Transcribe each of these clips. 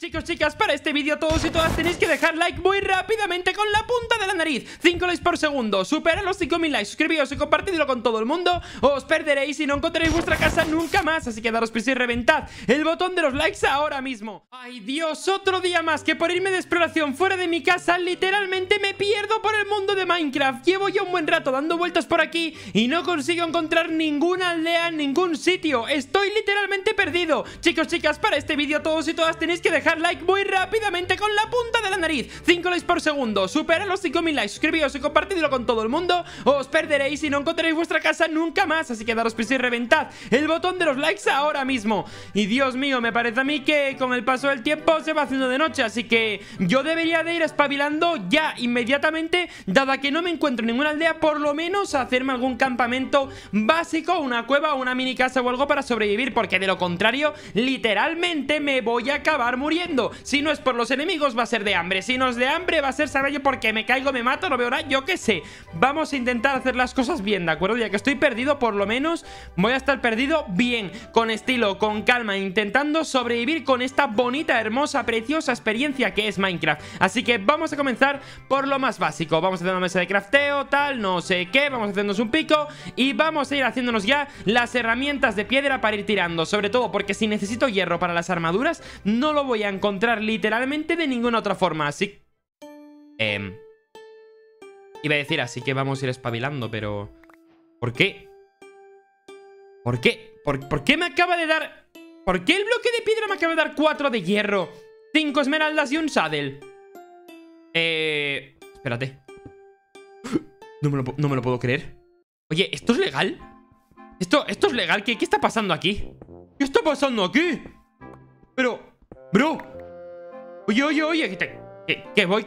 Chicos, chicas, para este vídeo todos y todas tenéis que dejar like muy rápidamente con la punta de la nariz. 5 likes por segundo, supera los 5000 likes, suscribíos y compartidlo con todo el mundo. Os perderéis y no encontraréis vuestra casa nunca más, así que daros prisa y reventad el botón de los likes ahora mismo. Ay Dios, otro día más que por irme de exploración fuera de mi casa, literalmente me pierdo por el mundo de Minecraft. Llevo ya un buen rato dando vueltas por aquí y no consigo encontrar ninguna aldea, ningún sitio. Estoy literalmente perdido. Chicos, chicas, para este vídeo todos y todas tenéis que dejar like muy rápidamente con la punta de la nariz. 5 likes por segundo, supera los 5000 likes, suscribíos y compartidlo con todo el mundo. Os perderéis y no encontraréis vuestra casa nunca más, así que daros prisa y reventad el botón de los likes ahora mismo. Y Dios mío, me parece a mí que con el paso del tiempo se va haciendo de noche, así que yo debería de ir espabilando ya inmediatamente, dada que no me encuentro en ninguna aldea. Por lo menos hacerme algún campamento básico, una cueva, una mini casa o algo para sobrevivir, porque de lo contrario literalmente me voy a acabar muriendo. Si no es por los enemigos va a ser de hambre. Si no es de hambre va a ser, saber yo, porque me caigo, me mato, no veo nada, yo qué sé. Vamos a intentar hacer las cosas bien, ¿de acuerdo? Ya que estoy perdido, por lo menos voy a estar perdido bien, con estilo, con calma, intentando sobrevivir con esta bonita, hermosa, preciosa experiencia que es Minecraft. Así que vamos a comenzar por lo más básico. Vamos a hacer una mesa de crafteo, tal, no sé qué. Vamos a hacernos un pico y vamos a ir haciéndonos ya las herramientas de piedra para ir tirando, sobre todo porque si necesito hierro para las armaduras, no lo voy a encontrar literalmente de ninguna otra forma. Así iba a decir así que vamos a ir espabilando, pero ¿por qué? ¿Por qué? ¿Por qué me acaba de dar? ¿Por qué el bloque de piedra me acaba de dar 4 de hierro, 5 esmeraldas y un saddle? Espérate. No me lo puedo creer. Oye, ¿esto es legal? ¿Esto es legal? ¿Qué está pasando aquí? ¿Qué está pasando aquí? Pero... Bro, oye, que voy...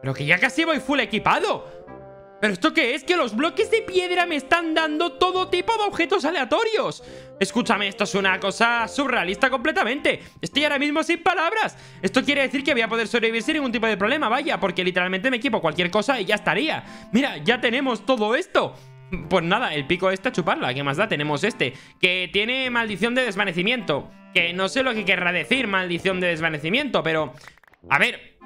Pero que ya casi voy full equipado. ¿Pero esto qué es? Que los bloques de piedra me están dando todo tipo de objetos aleatorios. Escúchame, esto es una cosa surrealista completamente. Estoy ahora mismo sin palabras. Esto quiere decir que voy a poder sobrevivir sin ningún tipo de problema, vaya. Porque literalmente me equipo cualquier cosa y ya estaría. Mira, ya tenemos todo esto. Pues nada, el pico este a chuparla, ¿qué más da? Tenemos este, que tiene maldición de desvanecimiento, que no sé lo que querrá decir maldición de desvanecimiento, pero... A ver,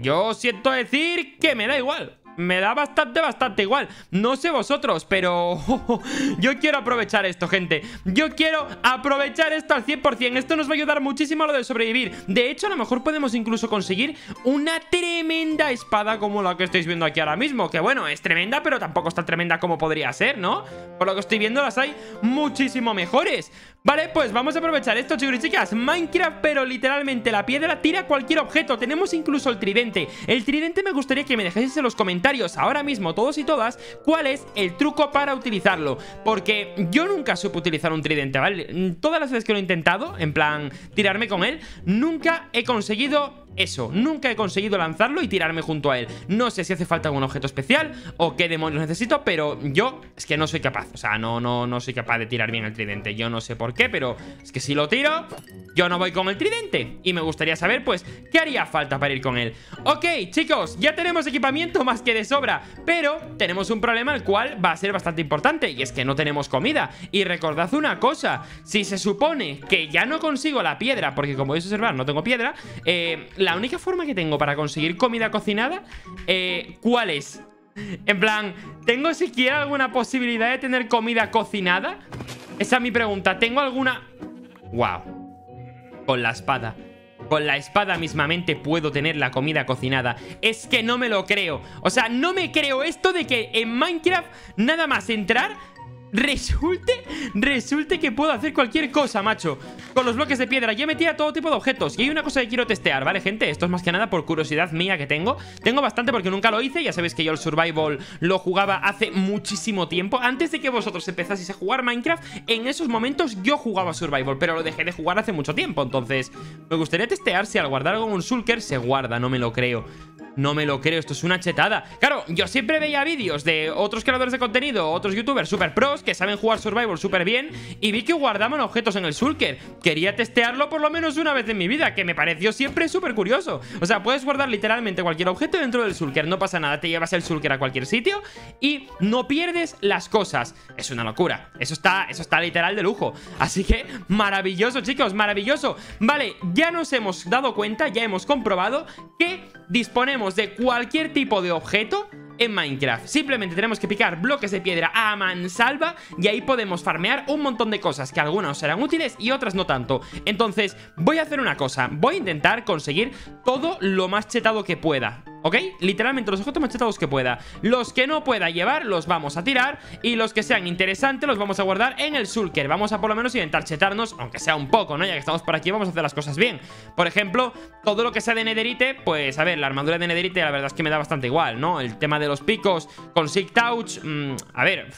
yo siento decir que me da igual. Me da bastante igual. No sé vosotros, pero yo quiero aprovechar esto, gente. Yo quiero aprovechar esto al 100%. Esto nos va a ayudar muchísimo a lo de sobrevivir. De hecho, a lo mejor podemos incluso conseguir una tremenda espada como la que estáis viendo aquí ahora mismo. Que bueno, es tremenda, pero tampoco es tan tremenda como podría ser, ¿no? Por lo que estoy viendo, las hay muchísimo mejores. Vale, pues vamos a aprovechar esto, chicos y chicas. Minecraft, pero literalmente la piedra tira cualquier objeto. Tenemos incluso el tridente. El tridente me gustaría que me dejéis en los comentarios ahora mismo todos y todas cuál es el truco para utilizarlo, porque yo nunca supe utilizar un tridente, ¿vale? Todas las veces que lo he intentado, en plan tirarme con él, nunca he conseguido eso, nunca he conseguido lanzarlo y tirarme junto a él. No sé si hace falta algún objeto especial o qué demonios necesito, pero yo es que no soy capaz, o sea, no soy capaz de tirar bien el tridente. Yo no sé por qué, pero es que si lo tiro, yo no voy con el tridente y me gustaría saber, pues, qué haría falta para ir con él. Ok, chicos, ya tenemos equipamiento más que de sobra, pero tenemos un problema el cual va a ser bastante importante, y es que no tenemos comida. Y recordad una cosa, si se supone que ya no consigo la piedra, porque como podéis observar no tengo piedra, la única forma que tengo para conseguir comida cocinada, ¿cuál es? En plan, ¿tengo siquiera alguna posibilidad de tener comida cocinada? Esa es mi pregunta. ¿Tengo alguna? Wow. Con la espada. Con la espada mismamente puedo tener la comida cocinada. Es que no me lo creo. O sea, no me creo esto de que en Minecraft nada más entrar resulte que puedo hacer cualquier cosa, macho. Con los bloques de piedra ya metía todo tipo de objetos. Y hay una cosa que quiero testear, ¿vale, gente? Esto es más que nada por curiosidad mía que tengo. Tengo bastante porque nunca lo hice. Ya sabéis que yo el survival lo jugaba hace muchísimo tiempo. Antes de que vosotros empezaseis a jugar Minecraft, en esos momentos yo jugaba survival, pero lo dejé de jugar hace mucho tiempo. Entonces, me gustaría testear si al guardar algo en un shulker se guarda. No me lo creo. No me lo creo, esto es una chetada. Claro, yo siempre veía vídeos de otros creadores de contenido, otros youtubers super pros que saben jugar survival súper bien, y vi que guardaban objetos en el Shulker. Quería testearlo por lo menos una vez en mi vida, que me pareció siempre súper curioso. O sea, puedes guardar literalmente cualquier objeto dentro del Shulker, no pasa nada, te llevas el Shulker a cualquier sitio y no pierdes las cosas. Es una locura, eso está literal de lujo. Así que maravilloso, chicos, maravilloso. Vale, ya nos hemos dado cuenta, ya hemos comprobado que disponemos de cualquier tipo de objeto en Minecraft. Simplemente tenemos que picar bloques de piedra a mansalva y ahí podemos farmear un montón de cosas que algunas serán útiles y otras no tanto. Entonces voy a hacer una cosa, voy a intentar conseguir todo lo más chetado que pueda, ¿ok? Literalmente los objetos más chetados que pueda. Los que no pueda llevar los vamos a tirar y los que sean interesantes los vamos a guardar en el Shulker. Vamos a por lo menos intentar chetarnos, aunque sea un poco, ¿no? Ya que estamos por aquí vamos a hacer las cosas bien. Por ejemplo, todo lo que sea de netherite, pues a ver, la armadura de netherite la verdad es que me da bastante igual, ¿no? El tema de los picos con Silk Touch, a ver...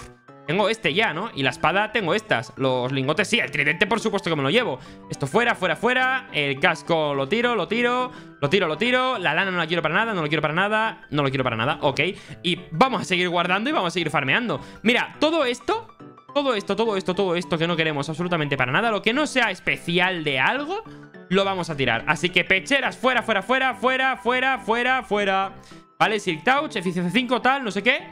Tengo este ya, ¿no? Y la espada tengo estas. Los lingotes sí, el tridente por supuesto que me lo llevo. Esto fuera, fuera, fuera. El casco lo tiro, lo tiro. Lo tiro, lo tiro. La lana no la quiero para nada, no lo quiero para nada. No lo quiero para nada, ok. Y vamos a seguir guardando y vamos a seguir farmeando. Mira, todo esto... Todo esto que no queremos absolutamente para nada, lo que no sea especial de algo, lo vamos a tirar. Así que pecheras, fuera, fuera, fuera, fuera, fuera, fuera, fuera. Vale, Silk Touch, eficiencia 5, tal, no sé qué.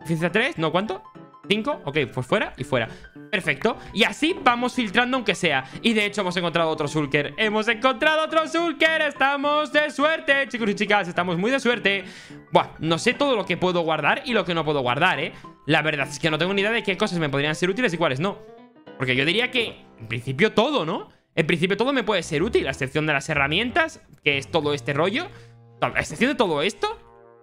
Eficiencia 3, no, ¿cuánto? 5, ok, pues fuera y fuera. Perfecto, y así vamos filtrando aunque sea. Y de hecho hemos encontrado otro Shulker. Hemos encontrado otro Shulker. Estamos de suerte, chicos y chicas. Estamos muy de suerte. Buah, no sé todo lo que puedo guardar y lo que no puedo guardar, ¿eh? La verdad es que no tengo ni idea de qué cosas me podrían ser útiles y cuáles no. Porque yo diría que en principio todo, ¿no? En principio todo me puede ser útil, a excepción de las herramientas, que es todo este rollo. A excepción de todo esto,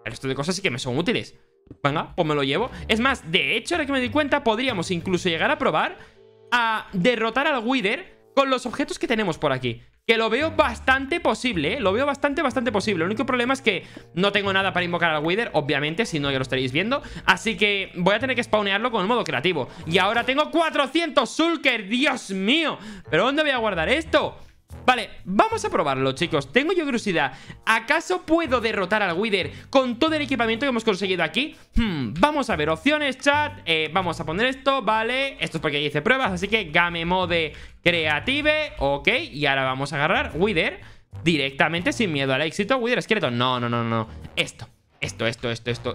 el resto de cosas sí que me son útiles. Venga, pues me lo llevo. Es más, de hecho, ahora que me di cuenta, podríamos incluso llegar a probar a derrotar al Wither con los objetos que tenemos por aquí. Que lo veo bastante posible, ¿eh? Lo veo bastante, bastante posible. El único problema es que no tengo nada para invocar al Wither, obviamente, si no ya lo estaréis viendo. Así que voy a tener que spawnearlo con el modo creativo. Y ahora tengo 400 Shulker, ¡Dios mío! ¿Pero dónde voy a guardar esto? Vale, vamos a probarlo, chicos. Tengo yo curiosidad. ¿Acaso puedo derrotar al Wither con todo el equipamiento que hemos conseguido aquí? Vamos a ver, opciones, chat. Vamos a poner esto, vale. Esto es porque hice pruebas, así que game mode creative. Ok, y ahora vamos a agarrar Wither directamente sin miedo al éxito. Wither esqueleto. No, no, no, no. Esto.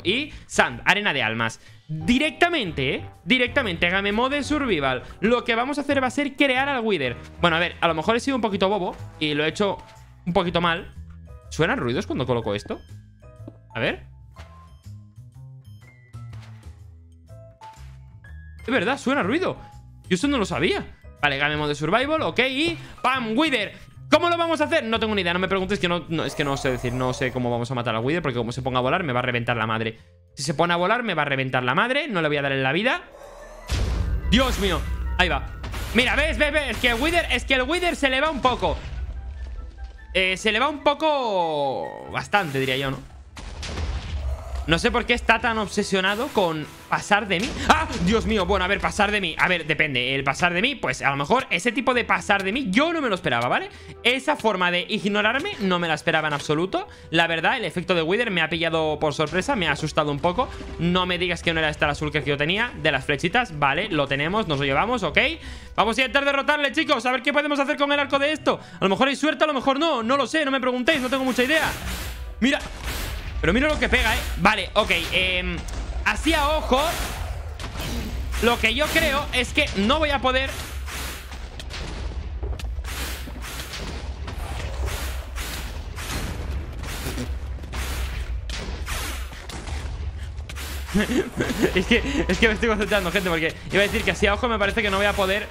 Y Sand, arena de almas. Directamente, directamente, game mode survival. Lo que vamos a hacer va a ser crear al Wither. Bueno, a ver, a lo mejor he sido un poquito bobo y lo he hecho un poquito mal. ¿Suenan ruidos cuando coloco esto? A ver. Es verdad, suena ruido. Yo eso no lo sabía. Vale, game mode survival, ok. Y ¡pam! Wither. ¿Cómo lo vamos a hacer? No tengo ni idea, no me preguntes, que es que no sé decir, no sé cómo vamos a matar al Wither, porque como se ponga a volar me va a reventar la madre. Si se pone a volar me va a reventar la madre, no le voy a dar en la vida. ¡Dios mío! Ahí va. Mira, ¿ves? Es que el Wither se le va un poco. Se le va un poco... bastante, diría yo, ¿no? No sé por qué está tan obsesionado con pasar de mí. ¡Ah! Dios mío, bueno, a ver, pasar de mí. A ver, depende, el pasar de mí, pues a lo mejor ese tipo de pasar de mí yo no me lo esperaba, ¿vale? Esa forma de ignorarme no me la esperaba en absoluto. La verdad, el efecto de Wither me ha pillado por sorpresa, me ha asustado un poco. No me digas que no era esta la Shulker que yo tenía, de las flechitas, vale, lo tenemos, nos lo llevamos, ok. Vamos a intentar derrotarle, chicos, a ver qué podemos hacer con el arco de esto. A lo mejor hay suerte, a lo mejor no, no lo sé, no me preguntéis, no tengo mucha idea. Mira... pero mira lo que pega, ¿eh? Vale, ok, así a ojo, lo que yo creo es que no voy a poder. Es que me estoy concentrando, gente, porque iba a decir que así a ojo me parece que no voy a poder,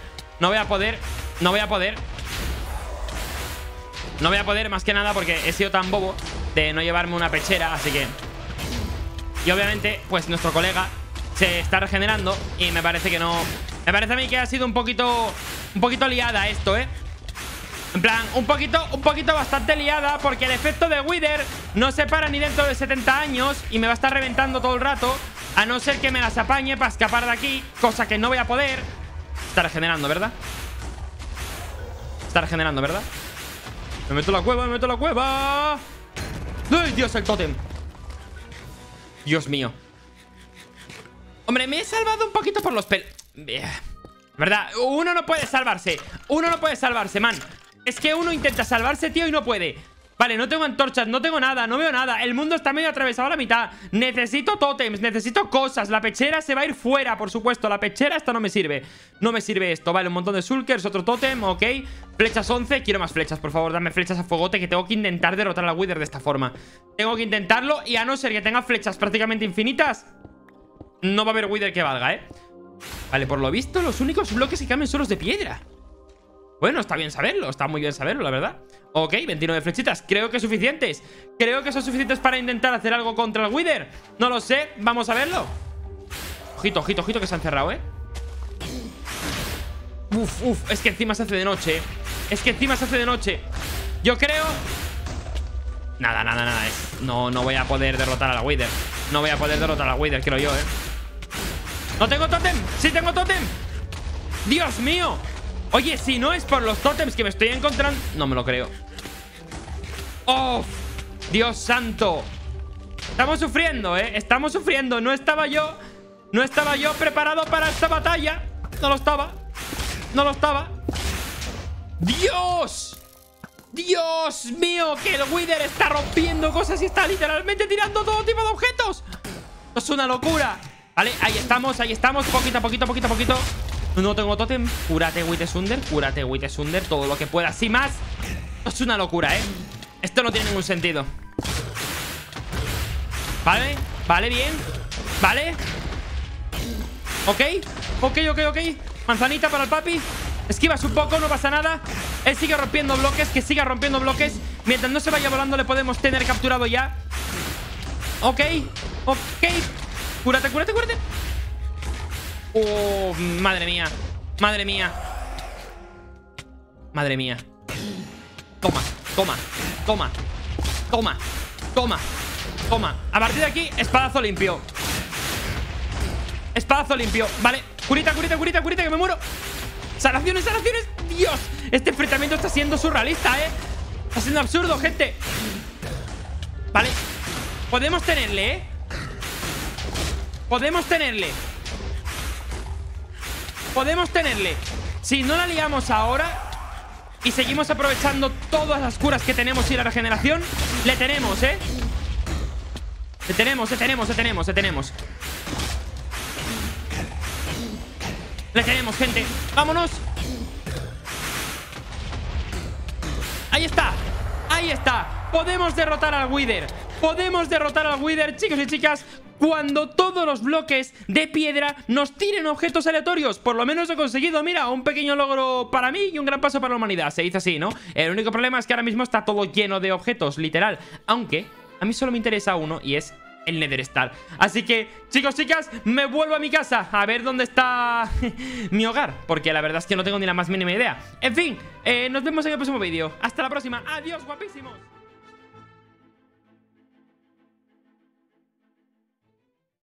más que nada porque he sido tan bobo de no llevarme una pechera, así que... Y obviamente, pues nuestro colega se está regenerando y me parece que no... Me parece a mí que ha sido un poquito liada esto, ¿eh? En plan, un poquito bastante liada, porque el efecto de Wither no se para ni dentro de 70 años y me va a estar reventando todo el rato, a no ser que me las apañe para escapar de aquí, cosa que no voy a poder. Está regenerando, ¿verdad? Está regenerando, ¿verdad? Me meto la cueva, me meto la cueva. ¡Ay, Dios, el tótem! Dios mío. Hombre, me he salvado un poquito por los pelos. ¿Verdad? Uno no puede salvarse. Uno no puede salvarse, man. Es que uno intenta salvarse, tío, y no puede. Vale, no tengo antorchas, no tengo nada, no veo nada. El mundo está medio atravesado a la mitad. Necesito tótems, necesito cosas. La pechera se va a ir fuera, por supuesto. La pechera esta no me sirve. No me sirve esto. Vale, un montón de shulkers, otro tótem, ok. Flechas 11, quiero más flechas, por favor. Dame flechas a fogote, que tengo que intentar derrotar a la Wither de esta forma. Tengo que intentarlo, y a no ser que tenga flechas prácticamente infinitas, no va a haber Wither que valga, ¿eh? Vale, por lo visto, los únicos bloques que cambian son los de piedra. Bueno, está bien saberlo, está muy bien saberlo, la verdad. Ok, 29 flechitas, creo que suficientes. Creo que son suficientes para intentar hacer algo contra el Wither. No lo sé, vamos a verlo. Ojito, ojito, ojito que se han cerrado, ¿eh? Uf, uf, es que encima se hace de noche, ¿eh? Es que encima se hace de noche. Yo creo... Nada, nada, nada. No, no voy a poder derrotar a la Wither. No voy a poder derrotar a la Wither, creo yo, ¿eh? ¿No tengo tótem? ¡Sí tengo tótem! ¡Dios mío! Oye, si no es por los tótems que me estoy encontrando... No me lo creo. ¡Oh! ¡Dios santo! Estamos sufriendo, ¿eh? Estamos sufriendo. No estaba yo preparado para esta batalla. No lo estaba. ¡Dios! ¡Dios mío! Que el Wither está rompiendo cosas y está literalmente tirando todo tipo de objetos. Es una locura. Vale, ahí estamos. Poquito. No tengo tótem. Cúrate, WhiteZunder. Todo lo que puedas y más. Es una locura, ¿eh? Esto no tiene ningún sentido. Vale, vale, bien. Vale. Ok. Manzanita para el papi. Esquivas un poco, no pasa nada. Él sigue rompiendo bloques, que siga rompiendo bloques. Mientras no se vaya volando le podemos tener capturado ya. Ok. Cúrate. Oh, madre mía. Toma. A partir de aquí, espadazo limpio, vale. Curita, que me muero. Sanaciones. Dios, este enfrentamiento está siendo surrealista, ¿eh? Está siendo absurdo, gente. Vale, podemos tenerle, ¿eh? Podemos tenerle. Si no la liamos ahora y seguimos aprovechando todas las curas que tenemos y la regeneración, le tenemos, ¿eh? Le tenemos. Le tenemos, gente. ¡Vámonos! Ahí está. Podemos derrotar al Wither, chicos y chicas, cuando todos los bloques de piedra nos tiren objetos aleatorios. Por lo menos he conseguido, mira, un pequeño logro para mí y un gran paso para la humanidad. Se dice así, ¿no? El único problema es que ahora mismo está todo lleno de objetos, literal. Aunque a mí solo me interesa uno y es el Netherstar. Así que, chicos, chicas, me vuelvo a mi casa a ver dónde está mi hogar, porque la verdad es que no tengo ni la más mínima idea. En fin, nos vemos en el próximo vídeo. Hasta la próxima. Adiós, guapísimos.